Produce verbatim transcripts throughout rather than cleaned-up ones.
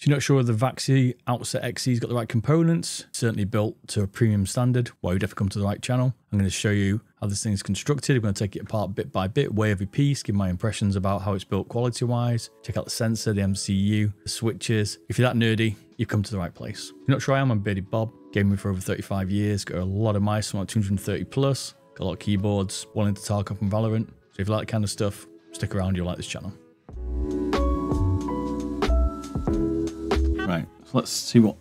She's not sure the Vaxee Outset X C's got the right components, certainly built to a premium standard. Well, you'd have to come to the right channel. I'm going to show you how this thing's constructed. I'm going to take it apart bit by bit, weigh every piece, give my impressions about how it's built quality-wise, check out the sensor, the M C U, the switches. If you're that nerdy, you've come to the right place. If you're not sure I am, I'm Bearded Bob. Gaming for over thirty-five years, got a lot of mice, I'm like two hundred thirty plus, got a lot of keyboards, well into Tarkov and Valorant. So if you like that kind of stuff, stick around, you'll like this channel. Right, so let's see what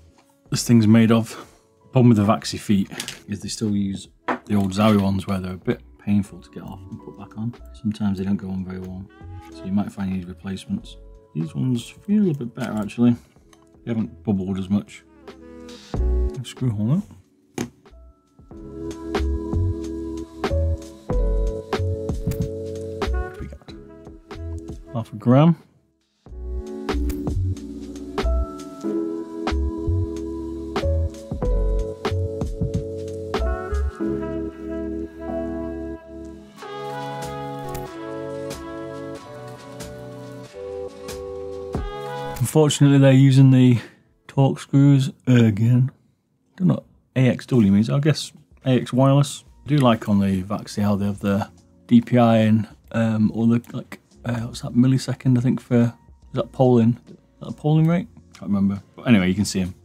this thing's made of. The problem with the Vaxee feet is they still use the old Zari ones where they're a bit painful to get off and put back on. Sometimes they don't go on very well, so you might find you need replacements. These ones feel a little bit better actually. They haven't bubbled as much. Screw hole out. What do we got? Half a gram. Unfortunately, they're using the torque screws again. I don't know what A X W means. I guess A X wireless. I do like on the Vaxee how they have the D P I and um, all the like. Uh, what's that, millisecond? I think for, is that polling? Is that a polling rate? Can't remember. But anyway, you can see them.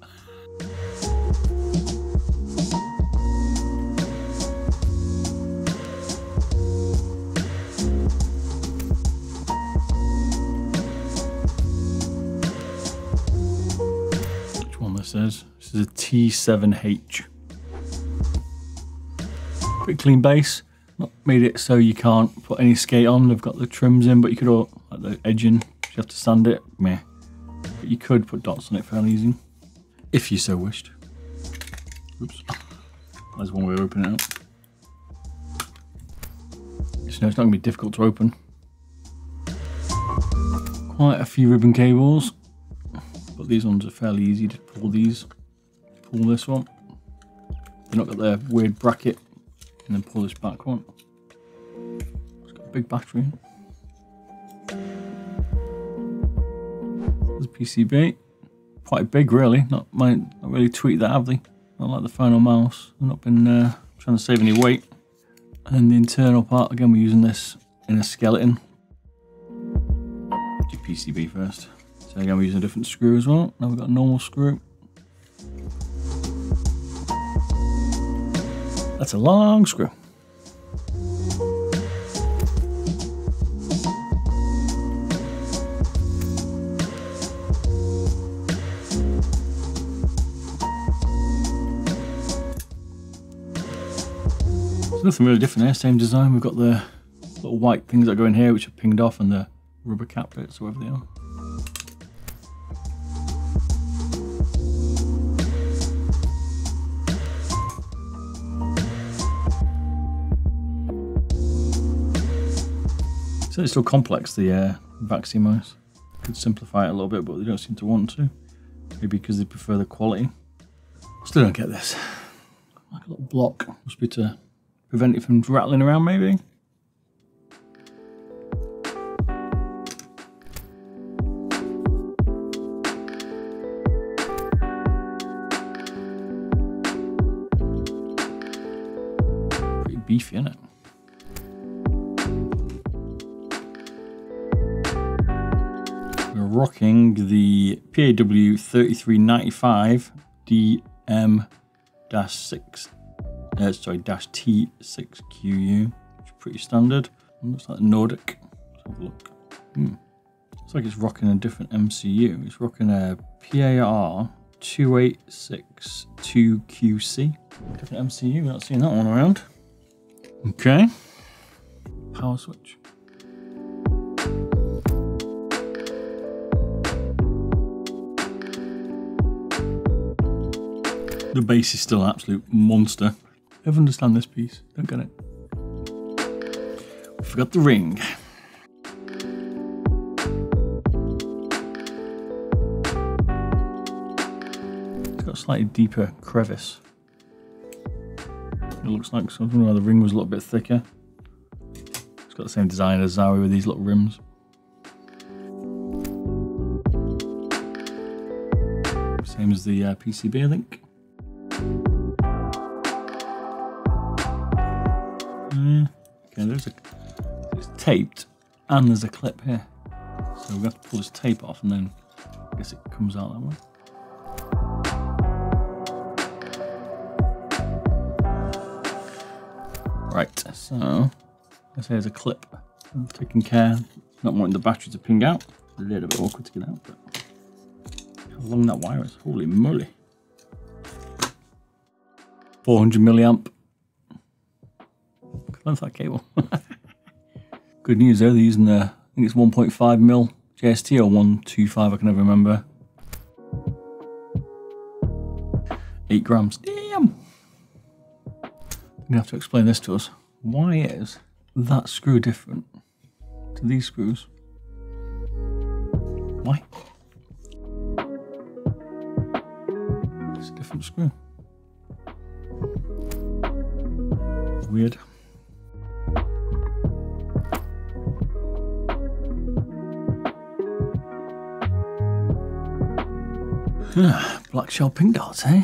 This is a T seven H. Pretty clean base. Not made it so you can't put any skate on. They've got the trims in, but you could all, like the edging, if you have to sand it, meh. But you could put dots on it fairly easy, if you so wished. Oops. There's one way of opening it up. So no, it's not going to be difficult to open. Quite a few ribbon cables. But these ones are fairly easy to pull these. Pull this one. They've not got their weird bracket. And then pull this back one. It's got a big battery in. There's a P C B. Quite big really. Not, not really tweaked that, have they? Not like the Final Mouse. I've not been uh, trying to save any weight. And then the internal part, again we're using this in a skeleton. Do P C B first. So again, we're using a different screw as well. Now we've got a normal screw. That's a long screw. There's nothing really different here, same design. We've got the little white things that go in here, which are pinged off, and the rubber cap bits, or whatever they are. So it's still complex, the uh, Vaxee mice. Could simplify it a little bit, but they don't seem to want to. Maybe because they prefer the quality. Still don't get this. Like a little block. Must be to prevent it from rattling around, maybe. Pretty beefy, isn't it? Rocking the P A W three three nine five D M dash six, uh, sorry, dash T six Q U, which is pretty standard. It looks like Nordic. Let's have a look. Hmm. Looks like it's rocking a different M C U. It's rocking a P A R two eight six two Q C. Different M C U, we're not seeing that one around. Okay. Power switch. The base is still an absolute monster. I don't understand this piece, don't get it. Forgot the ring. It's got a slightly deeper crevice. It looks like something where the ring was a little bit thicker. It's got the same design as Zowie with these little rims. same as the uh, P C B link. Uh, okay, there's a, it's taped and there's a clip here. So we have to pull this tape off and then I guess it comes out that way. Right, so let's say there's a clip. I'm taking care, not wanting the battery to ping out. A little bit awkward to get out, but how long that wire is, holy moly. four hundred milliamp. Length that cable. Good news though, they're using the, I think it's one point five mil J S T or one twenty-five, I can never remember. eight grams, damn! You're gonna have to explain this to us. Why is that screw different to these screws? Why? It's a different screw. Weird. Black shell pink dots, eh?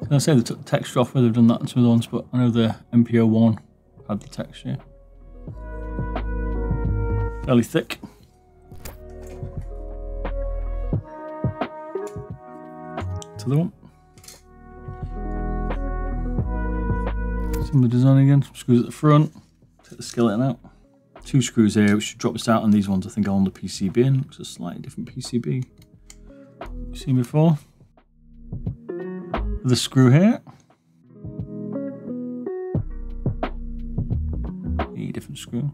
Can I say they took the texture off where they've done that in some of the ones, but I know the M P zero one had the texture. Fairly thick. To the one. Similar design again, some screws at the front. Take the skeleton out. Two screws here, which should drop this out, and these ones I think are on the P C B, and it looks a slightly different P C B you've seen before. The screw here. A different screw.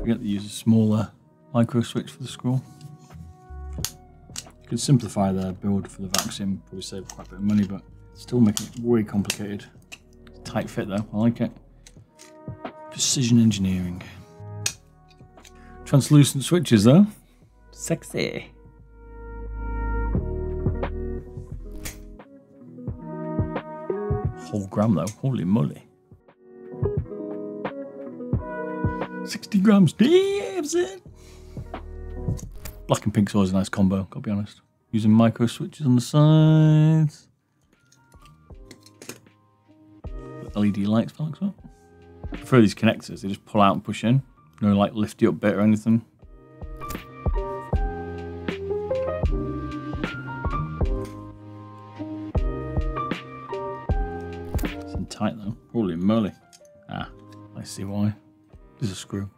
Forget to use a smaller micro switch for the screw. You could simplify the build for the vaccine, probably save quite a bit of money, but still making it way complicated. Tight fit though, I like it. Precision engineering. Translucent switches though. Sexy. Whole gram though, holy moly. sixty grams, damn it! Black and pink's always a nice combo, gotta be honest. Using micro switches on the sides. L E D lights for that. I prefer these connectors, they just pull out and push in. No like lift you up bit or anything. It's in tight though, holy moly. Ah, I see why. There's a screw.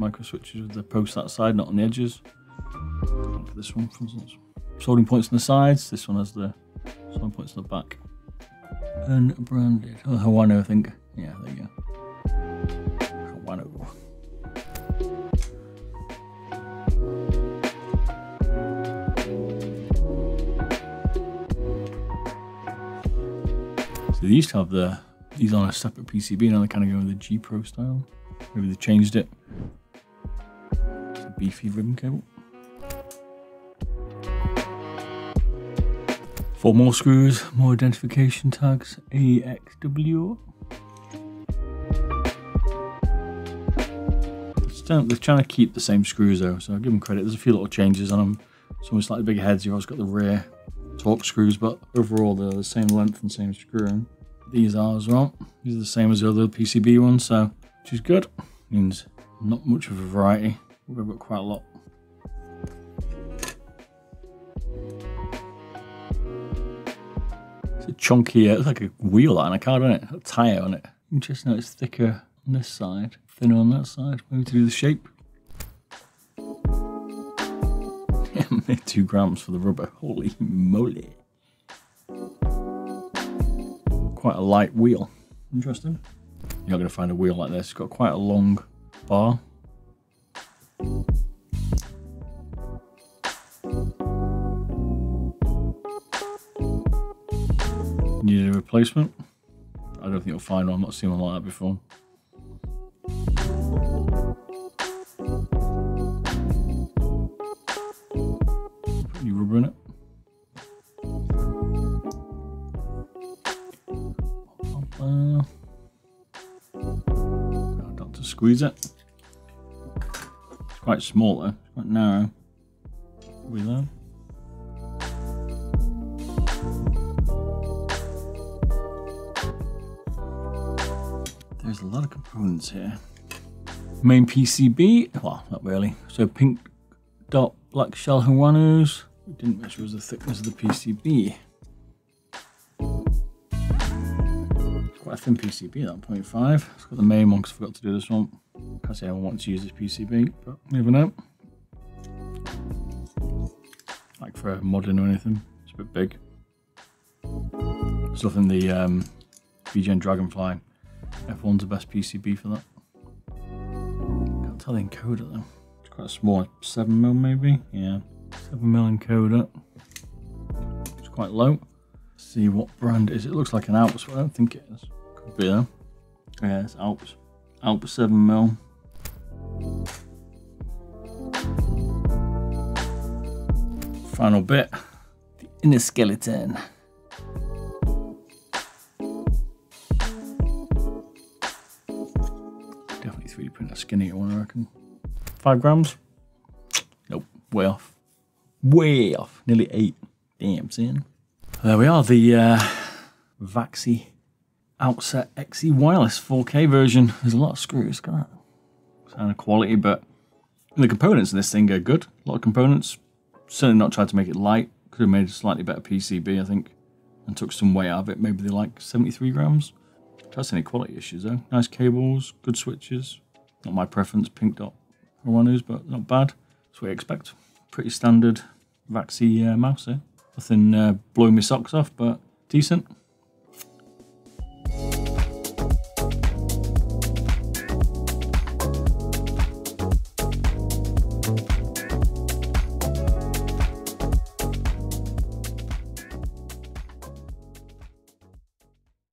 Micro switches with the posts that side, not on the edges. For this one, for instance, soldering points on the sides. This one has the soldering points on the back. Unbranded. Oh, Hawano, I think. Yeah, there you go. Hawano. So they used to have the these on a separate P C B. Now they kind of go with the G Pro style. Maybe they changed it. Beefy ribbon cable. Four more screws, more identification tags, A X W. They're trying to keep the same screws though, so I give them credit. There's a few little changes on them. Some with slightly bigger heads. You've always got the rear torque screws, but overall they're the same length and same screw. These are as well. These are the same as the other P C B ones, so which is good. Means not much of a variety. We've got quite a lot. It's a chunky, uh, it's like a wheel on a car, isn't it? A tyre on it. You just know it's thicker on this side, thinner on that side. Maybe to do the shape. Yeah, I made two grams for the rubber. Holy moly. Quite a light wheel. Interesting. You're not going to find a wheel like this. It's got quite a long bar. Need a replacement? I don't think you'll find one. I've not seen one like that before. squeeze it. It's quite small though, quite narrow. Reload. There's a lot of components here. Main P C B, well, not really. So pink dot black shell Hawanos. We didn't measure was the thickness of the P C B. It's quite a thin P C B, that point five. It's got the main one because I forgot to do this one. Can't say I want to use this P C B, but never know. Like for modding or anything, it's a bit big. Stuff in the um, V Gen Dragonfly. F one's the best P C B for that. Can't tell the encoder though. It's quite a small, seven mil maybe? Yeah, seven mil encoder. It's quite low. Let's see what brand it is. It looks like an Alps, but I don't think it is. Could be though. Yeah, it's Alps. Alps seven mil. Final bit, the inner skeleton. Definitely three D print a skinnier one, I reckon. Five grams? Nope, way off. Way off, nearly eight. Damn, seeing. There we are, the uh, Vaxee Outset Ax wireless four K version. There's a lot of screws, look at that. Sound of quality, but the components in this thing are good. A lot of components. Certainly not tried to make it light. Could have made a slightly better P C B, I think, and took some weight out of it. Maybe they like seventy-three grams. That's any quality issues though. Nice cables, good switches. Not my preference, pink dot Hawanos, but not bad. That's what you expect. Pretty standard Vaxee uh, mouse here. Nothing uh, blowing my socks off, but decent.